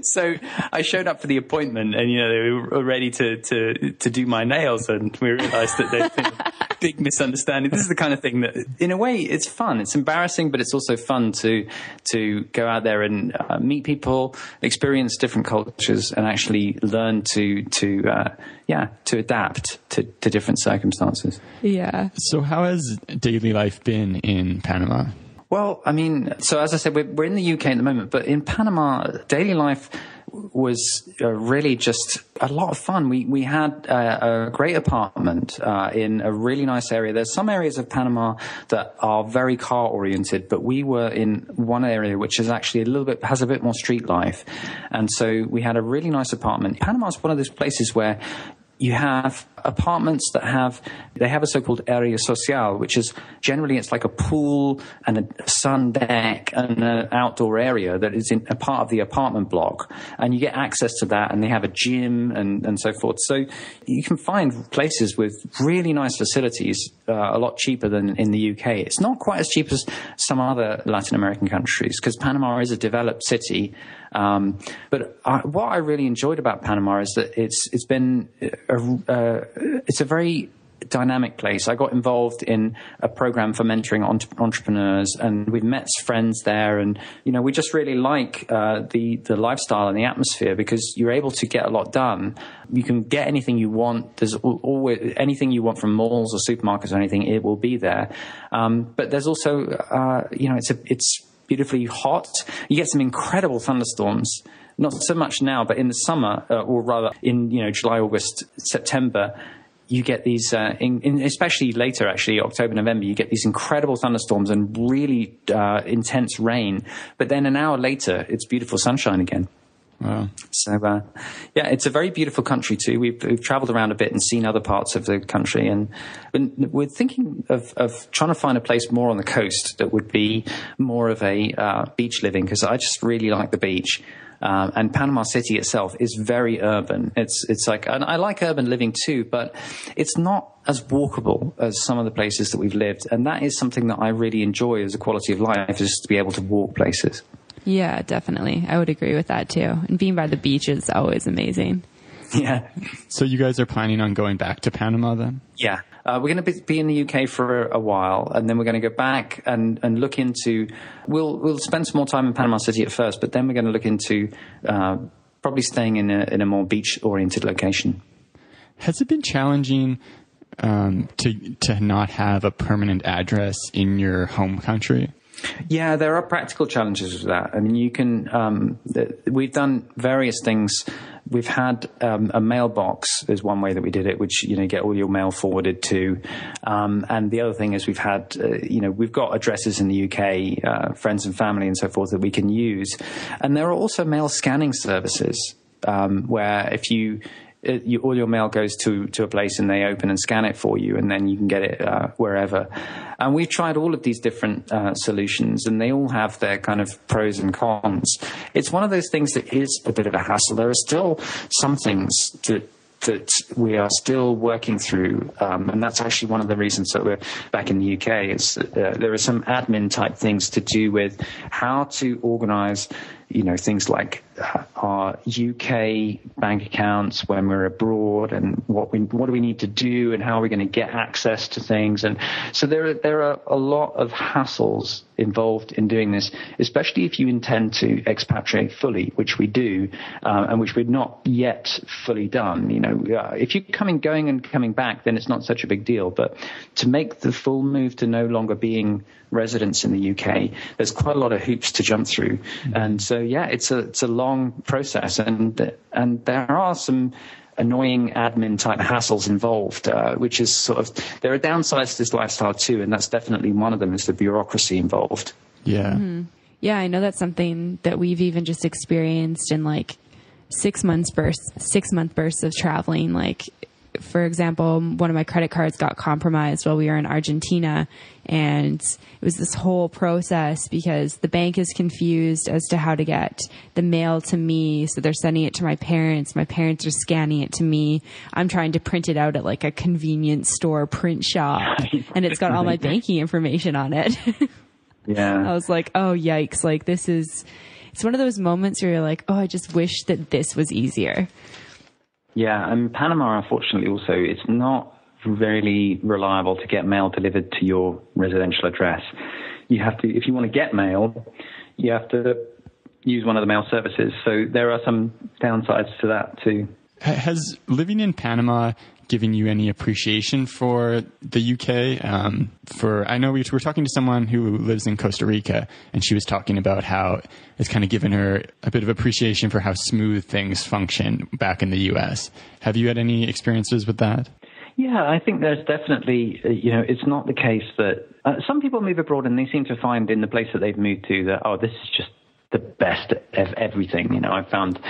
So I showed up for the appointment and, you know, they were ready to do my nails. And we realized that there'd been a big misunderstanding. This is the kind of thing that, in a way, it's fun. It's embarrassing, but it's also fun to go out there and meet people, experience different cultures, and actually learn to adapt to different circumstances. Yeah. So how has daily life been in Panama? Well, I mean, so as I said, we're in the UK at the moment, but in Panama, daily life was really just a lot of fun. We had a great apartment in a really nice area. There's some areas of Panama that are very car oriented, but we were in one area which is actually has a bit more street life. And so we had a really nice apartment. Panama's one of those places where you have apartments that have a so-called area social, which is generally it's like a pool and a sun deck and an outdoor area that is in a part of the apartment block, and you get access to that, and they have a gym and so forth. So you can find places with really nice facilities a lot cheaper than in the UK. It's not quite as cheap as some other Latin American countries because Panama is a developed city. But what I really enjoyed about Panama is that it's been it's a very dynamic place. I got involved in a program for mentoring entrepreneurs, and we've met friends there. And, you know, we just really like the lifestyle and the atmosphere because you're able to get a lot done. You can get anything you want. There's always anything you want from malls or supermarkets or anything, it will be there. But there's also, you know, it's beautifully hot. You get some incredible thunderstorms. Not so much now, but in the summer, or rather in, you know, July, August, September, you get these, especially later, actually, October, November, you get these incredible thunderstorms and really intense rain. But then an hour later, it's beautiful sunshine again. Wow. So, yeah, it's a very beautiful country too. We've traveled around a bit and seen other parts of the country, and we're thinking of trying to find a place more on the coast that would be more of a beach living, because I just really like the beach. And Panama City itself is very urban. It's like, and I like urban living too, but it's not as walkable as some of the places that we've lived. And that is something that I really enjoy as a quality of life, is to be able to walk places. Yeah, definitely. I would agree with that too. And being by the beach is always amazing. Yeah. So you guys are planning on going back to Panama then? Yeah. We're going to be in the UK for a while, and then we're going to go back and look into, we'll spend some more time in Panama City at first, but then we're going to look into probably staying in a more beach oriented location. Has it been challenging to not have a permanent address in your home country? Yeah, there are practical challenges with that. I mean, you can, we've done various things. We've had a mailbox is one way that we did it, which, you know, get all your mail forwarded to. And the other thing is we've had, you know, we've got addresses in the UK, friends and family and so forth that we can use. And there are also mail scanning services where if you all your mail goes to a place and they open and scan it for you, and then you can get it wherever. And we've tried all of these different solutions, and they all have their kind of pros and cons. It's one of those things that is a bit of a hassle. There are still some things that we are still working through, and that's actually one of the reasons that we're back in the UK, is there are some admin type things to do with how to organize, you know, things like our UK bank accounts when we're abroad, and what do we need to do, and how are we going to get access to things. And so there are a lot of hassles involved in doing this, especially if you intend to expatriate fully, which we do, and which we're not yet fully done. You know, if you're going and coming back, then it's not such a big deal. But to make the full move to no longer being residents in the UK, there's quite a lot of hoops to jump through. And so, yeah, it's a long process, and there are some annoying admin type hassles involved, which is sort of, there are downsides to this lifestyle too, and that's definitely one of them, is the bureaucracy involved. Yeah. Mm-hmm. Yeah, I know that's something that we've even just experienced in like 6 month bursts of traveling. Like, for example, one of my credit cards got compromised while we were in Argentina, and it was this whole process because the bank is confused as to how to get the mail to me. So they're sending it to my parents. My parents are scanning it to me. I'm trying to print it out at like a convenience store print shop, and it's got all my banking information on it. Yeah. I was like, oh, yikes. Like, this is, it's one of those moments where you're like, oh, I just wish that this was easier. Yeah, and Panama, unfortunately, also, it's not really reliable to get mail delivered to your residential address. You have to, if you want to get mail, you have to use one of the mail services. So there are some downsides to that too. Has living in Panama given you any appreciation for the UK? I know we were talking to someone who lives in Costa Rica, and she was talking about how it's kind of given her a bit of appreciation for how smooth things function back in the US. Have you had any experiences with that? Yeah, I think there's definitely, you know, it's not the case that some people move abroad and they seem to find in the place that they've moved to that, oh, this is just the best of everything. You know, I found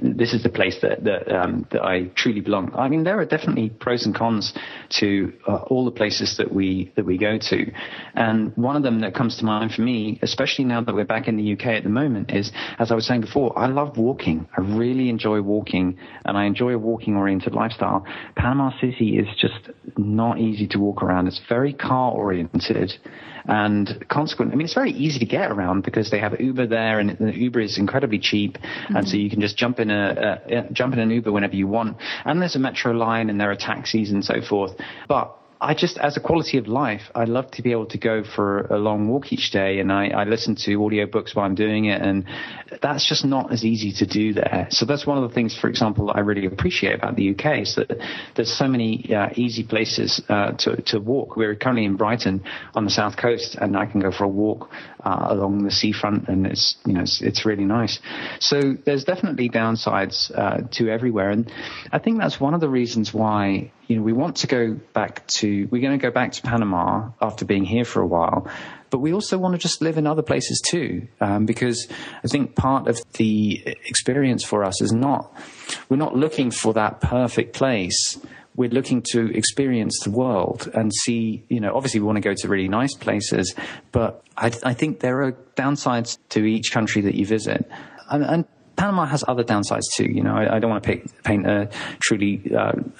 this is the place that I truly belong. I mean, there are definitely pros and cons to all the places that we go to. And one of them that comes to mind for me, especially now that we're back in the UK at the moment, is, as I was saying before, I love walking. I really enjoy walking, and I enjoy a walking oriented lifestyle. Panama City is just not easy to walk around. It's very car oriented, and consequently, I mean, it's very easy to get around because they have Uber there, and Uber is incredibly cheap, mm-hmm. and so you can just jump in an Uber whenever you want, and there's a metro line, and there are taxis and so forth. But I just, as a quality of life, I love to be able to go for a long walk each day, and I listen to audiobooks while I'm doing it, and that's just not as easy to do there. So that's one of the things, for example, that I really appreciate about the UK, is that there's so many easy places to walk. We're currently in Brighton on the south coast, and I can go for a walk along the seafront, and it's, you know, it's really nice. So there's definitely downsides to everywhere, and I think that's one of the reasons why, you know, we're going to go back to Panama after being here for a while, but we also want to just live in other places too, because I think part of the experience for us is we're not looking for that perfect place. We're looking to experience the world and see, you know, obviously we want to go to really nice places, but I think there are downsides to each country that you visit. And Panama has other downsides too. You know, I don't want to paint a truly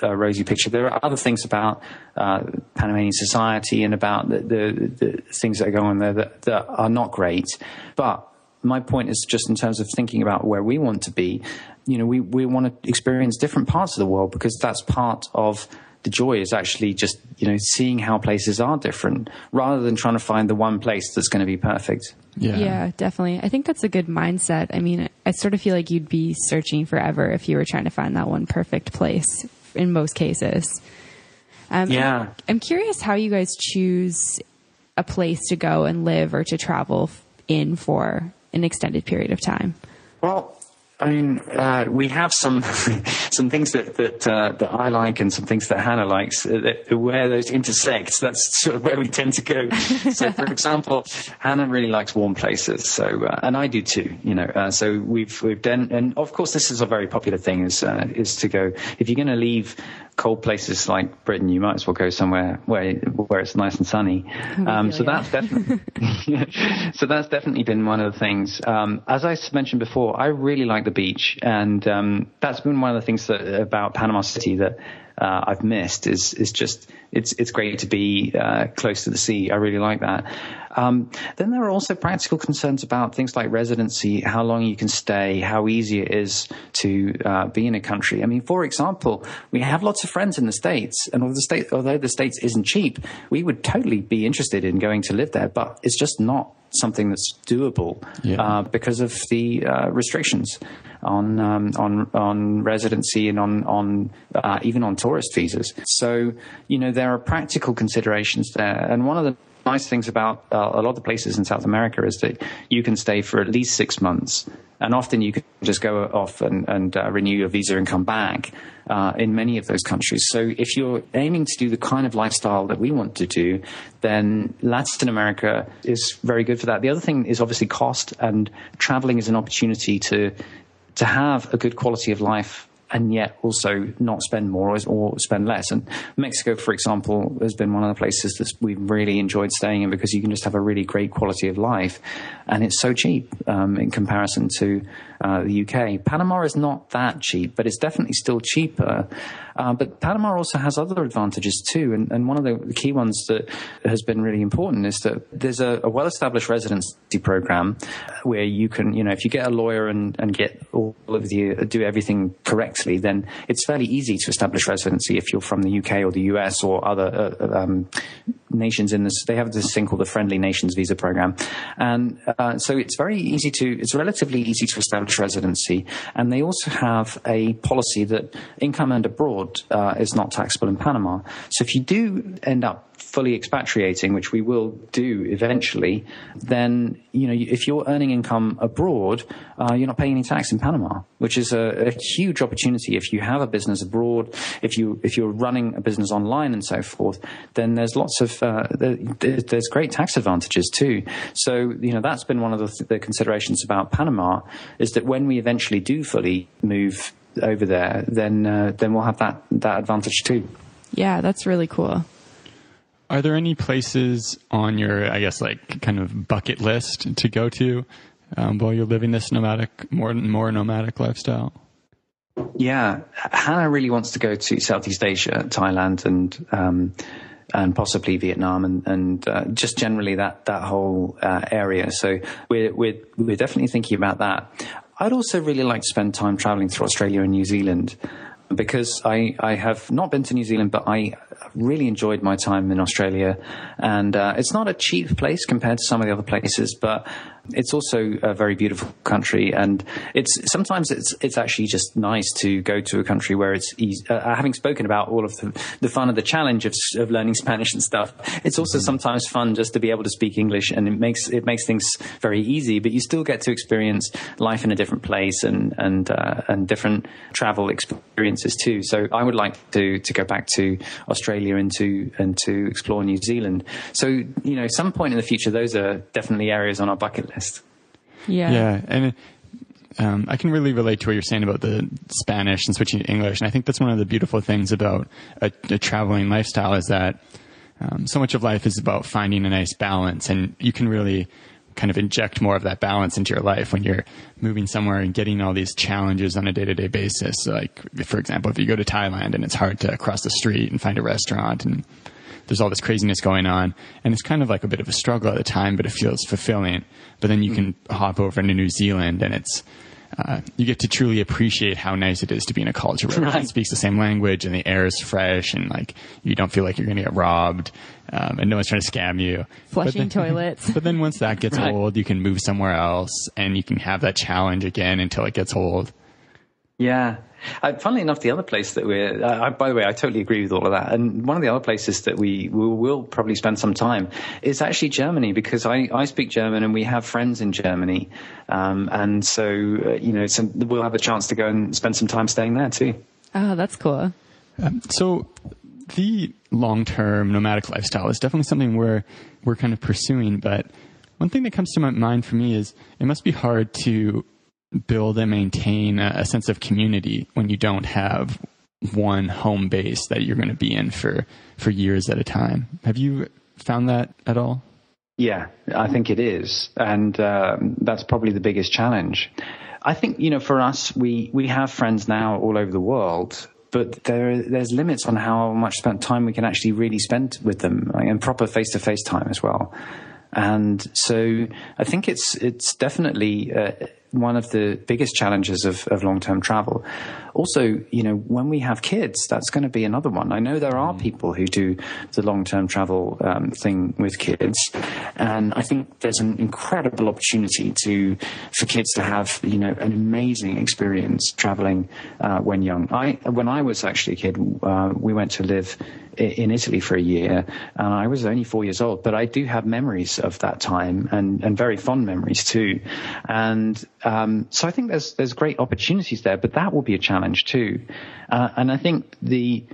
rosy picture. There are other things about Panamanian society and about the things that go on there that are not great. But my point is just in terms of thinking about where we want to be, you know, we want to experience different parts of the world, because that's part of the joy, is actually just, you know, seeing how places are different rather than trying to find the one place that's going to be perfect. Yeah, definitely. I think that's a good mindset. I mean, I sort of feel like you'd be searching forever if you were trying to find that one perfect place in most cases. Yeah. I'm curious how you guys choose a place to go and live or to travel in for an extended period of time. Well, I mean, we have some things that I like and some things that Hannah likes. Where those intersect, that's sort of where we tend to go. So, for example, Hannah really likes warm places, so and I do too. You know, so we've done, and of course, this is a very popular thing is to go, if you're going to leave cold places like Britain, you might as well go somewhere where it's nice and sunny. So that's definitely been one of the things. As I mentioned before, I really like the beach, and that's been one of the things about Panama City that I've missed is just, it's great to be close to the sea. I really like that. Then there are also practical concerns about things like residency, how long you can stay, how easy it is to be in a country. I mean, for example, we have lots of friends in the States, and although the States isn't cheap, we would totally be interested in going to live there, but it's just not something that's doable because of the restrictions on residency and on even on tourist visas. So, you know, there are practical considerations there. And one of the nice things about a lot of the places in South America is that you can stay for at least 6 months. And often you can just go off and renew your visa and come back in many of those countries. So if you're aiming to do the kind of lifestyle that we want to do, then Latin America is very good for that. The other thing is obviously cost, and traveling is an opportunity to have a good quality of life and yet also not spend more or spend less. And Mexico, for example, has been one of the places that we've really enjoyed staying in because you can just have a really great quality of life. And it's so cheap in comparison to the UK. Panama is not that cheap, but it's definitely still cheaper. But Panama also has other advantages too. And one of the key ones that has been really important is that there's a well-established residency program where you can, you know, if you get a lawyer and get all of the, do everything correctly, then it's fairly easy to establish residency if you're from the UK or the US or other nations in this. They have this thing called the Friendly Nations Visa Program. And so it's very easy it's relatively easy to establish residency. And they also have a policy that income earned abroad is not taxable in Panama. So if you do end up fully expatriating, which we will do eventually, then, you know, if you're earning income abroad, you're not paying any tax in Panama, which is a huge opportunity. If you have a business abroad, if you're running a business online and so forth, then there's lots of there's great tax advantages too. So, you know, that's been one of the considerations about Panama, is that when we eventually do fully move over there, then we'll have that advantage too. Yeah, that's really cool. Are there any places on your, I guess, like kind of bucket list to go to while you're living this nomadic, more nomadic lifestyle? Yeah, Hannah really wants to go to Southeast Asia, Thailand, and possibly Vietnam, and just generally that whole area. So we're definitely thinking about that. I'd also really like to spend time traveling through Australia and New Zealand, because I have not been to New Zealand, but I really enjoyed my time in Australia. And it's not a cheap place compared to some of the other places, but it's also a very beautiful country. And sometimes it's actually just nice to go to a country where it's easy. Having spoken about all of the fun and the challenge of learning Spanish and stuff, it's also sometimes fun just to be able to speak English, and it makes things very easy, but you still get to experience life in a different place and different travel experiences too. So I would like to go back to Australia and to explore New Zealand. So, you know, some point in the future, those are definitely areas on our bucket list. Yeah. Yeah. And I can really relate to what you're saying about the Spanish and switching to English. And I think that's one of the beautiful things about a traveling lifestyle, is that so much of life is about finding a nice balance, and you can really kind of inject more of that balance into your life when you're moving somewhere and getting all these challenges on a day-to-day basis. Like, for example, if you go to Thailand and it's hard to cross the street and find a restaurant, and there's all this craziness going on, and it's kind of like a bit of a struggle at the time, but it feels fulfilling. But then you can hop over into New Zealand, and it's you get to truly appreciate how nice it is to be in a culture where everyone speaks the same language, and the air is fresh, and like you don't feel like you're going to get robbed, and no one's trying to scam you. Flushing toilets. But then once that gets old, you can move somewhere else, and you can have that challenge again until it gets old. Yeah. Funnily enough, the other place that we're by the way, I totally agree with all of that. And one of the other places that we will probably spend some time is actually Germany, because I speak German and we have friends in Germany. And so, you know, we'll have a chance to go and spend some time staying there too. Oh, that's cool. So the long-term nomadic lifestyle is definitely something we're kind of pursuing. But one thing that comes to my mind for me is it must be hard to build and maintain a sense of community when you don't have one home base that you're going to be in for years at a time. Have you found that at all? Yeah, I think it is. And that's probably the biggest challenge. I think, you know, for us, we have friends now all over the world. but there's limits on how much time we can actually really spend with them, and proper face-to-face time as well. And so I think it's definitely one of the biggest challenges of long-term travel. Also, when we have kids, that's going to be another one. I know there are people who do the long-term travel thing with kids, and I think there's an incredible opportunity for kids to have, an amazing experience traveling when young. When I was actually a kid, we went to live in Italy for a year, and I was only 4 years old, but I do have memories of that time, and very fond memories too. And so I think there's great opportunities there, but that will be a challenge too. And I think the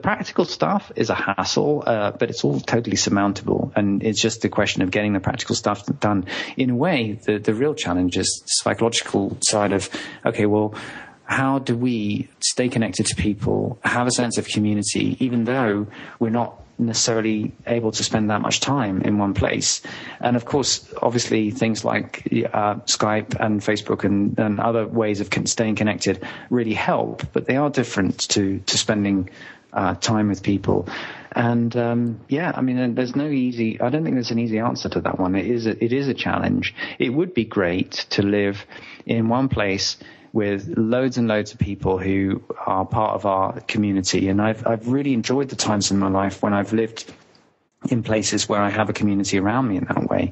practical stuff is a hassle, but it's all totally surmountable. And it's just a question of getting the practical stuff done. In a way, the real challenge is the psychological side of, okay, well, how do we stay connected to people, have a sense of community, even though we're not necessarily able to spend that much time in one place? And of course, obviously, things like Skype and Facebook and other ways of staying connected really help, but they are different to spending time with people. And there's no easy. I don't think there's an easy answer to that one. It is a challenge. It would be great to live in one place with loads and loads of people who are part of our community. And I've really enjoyed the times in my life when I've lived in places where I have a community around me in that way.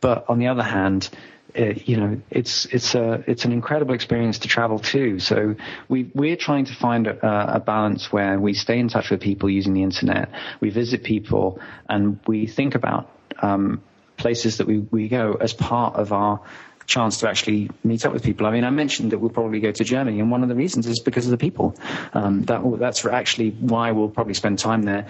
But on the other hand, it's an incredible experience to travel to. So we're trying to find a balance where we stay in touch with people using the internet, we visit people, and we think about places that we go as part of our chance to actually meet up with people. I mean, I mentioned that we'll probably go to Germany, and one of the reasons is because of the people. That's actually why we'll probably spend time there.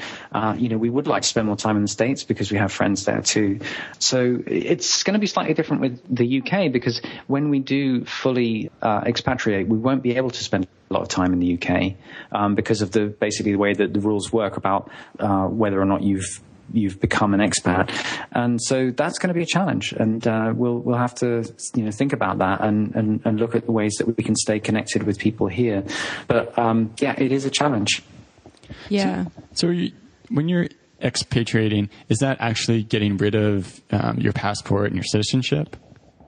We would like to spend more time in the States because we have friends there too. So it's going to be slightly different with the UK, because when we do fully expatriate, we won't be able to spend a lot of time in the UK because of basically the way that the rules work about whether or not you've become an expat. And so that's going to be a challenge, and we'll have to think about that and look at the ways that we can stay connected with people here. But it is a challenge. Yeah. So when you're expatriating, is that actually getting rid of your passport and your citizenship?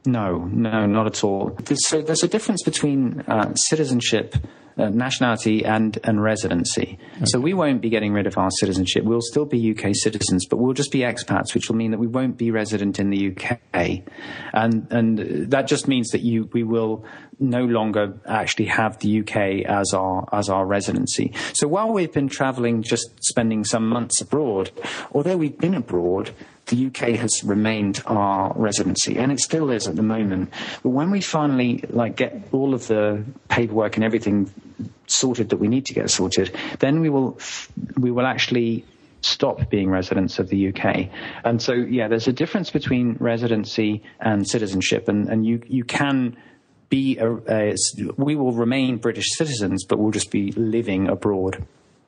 No, not at all. So there's a difference between citizenship, nationality, and residency. Okay. So we won't be getting rid of our citizenship. We'll still be UK citizens, but we'll just be expats, which will mean that we won't be resident in the UK. And that just means that we will no longer actually have the UK as our residency. So while we've been traveling, just spending some months abroad, although we've been abroad, the UK has remained our residency, and it still is at the moment. But when we finally get all of the paperwork and everything sorted that we need to get sorted, then we will actually stop being residents of the UK. And so, there's a difference between residency and citizenship, and you can be we will remain British citizens, but we'll just be living abroad.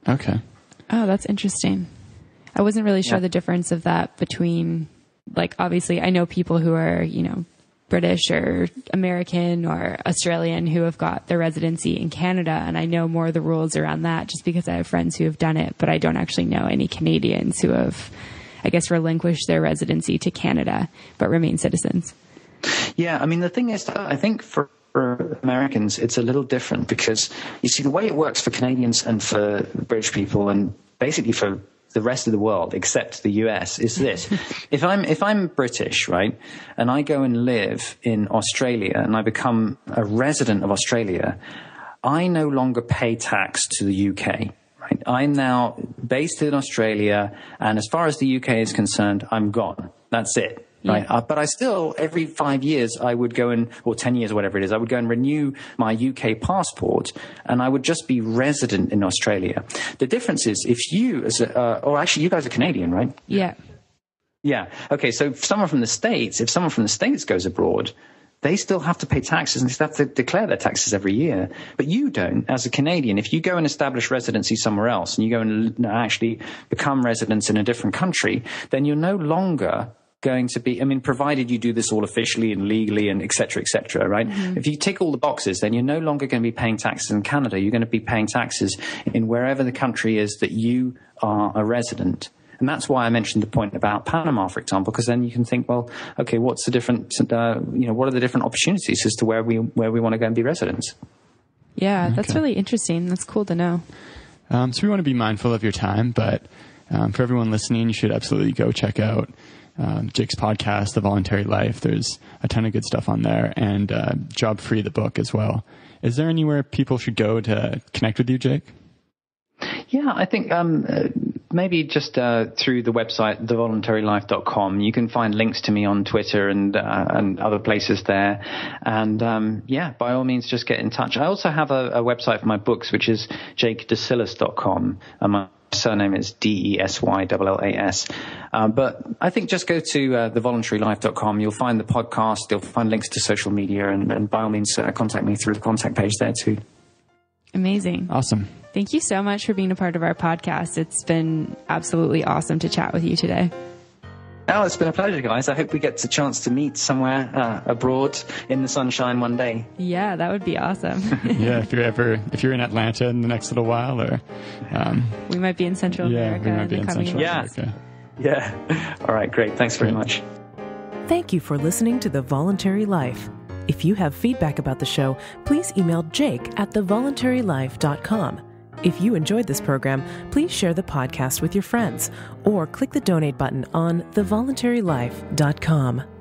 Okay. Oh, that's interesting. I wasn't really sure the difference of that between, obviously I know people who are, British or American or Australian who have got their residency in Canada. And I know more of the rules around that just because I have friends who have done it, but I don't actually know any Canadians who have, I guess, relinquished their residency to Canada, but remain citizens. Yeah. I mean, the thing is that I think for Americans, it's a little different because you see the way it works for Canadians and for British people and basically for the rest of the world except the US is this. If I'm British, right, and I go and live in Australia and I become a resident of Australia, I no longer pay tax to the UK, right? I'm now based in Australia, and as far as the UK is concerned, I'm gone. That's it. Right. But I still, every 5 years, I would go and, or 10 years, or whatever it is, I would go and renew my UK passport, and I would just be resident in Australia. The difference is if you, actually you guys are Canadian, right? Yeah. Yeah. Okay. So if someone from the States goes abroad, they still have to pay taxes and they still have to declare their taxes every year. But you don't, as a Canadian. If you go and establish residency somewhere else and you go and actually become residents in a different country, then you're no longer going to be, I mean, provided you do this all officially and legally and et cetera, right? Mm-hmm. If you tick all the boxes, then you're no longer going to be paying taxes in Canada. You're going to be paying taxes in wherever the country is that you are a resident. And that's why I mentioned the point about Panama, for example, because then you can think, well, okay, what's the different, what are the different opportunities as to where we want to go and be residents? Yeah, that's really interesting. That's cool to know. So we want to be mindful of your time, but for everyone listening, you should absolutely go check out Jake's podcast, The Voluntary Life. There's a ton of good stuff on there, and Job Free, the book as well. Is there anywhere people should go to connect with you, Jake? Yeah, I think maybe just through the website, thevoluntarylife.com, you can find links to me on Twitter and other places there. And by all means, just get in touch. I also have a website for my books, which is jakedesyllas.com. And my surname is DESYLLAS. But I think just go to thevoluntarylife.com. You'll find the podcast. You'll find links to social media. And by all means, contact me through the contact page there too. Amazing. Awesome. Thank you so much for being a part of our podcast. It's been absolutely awesome to chat with you today. Oh, it's been a pleasure, guys. I hope we get a chance to meet somewhere abroad in the sunshine one day. Yeah, that would be awesome. Yeah, if you're in Atlanta in the next little while, or we might be in Central America. Yeah, we might be in Central America. Yeah. All right, great. Thanks very much. Thank you for listening to The Voluntary Life. If you have feedback about the show, please email jake@thevoluntarylife.com. If you enjoyed this program, please share the podcast with your friends or click the donate button on thevoluntarylife.com.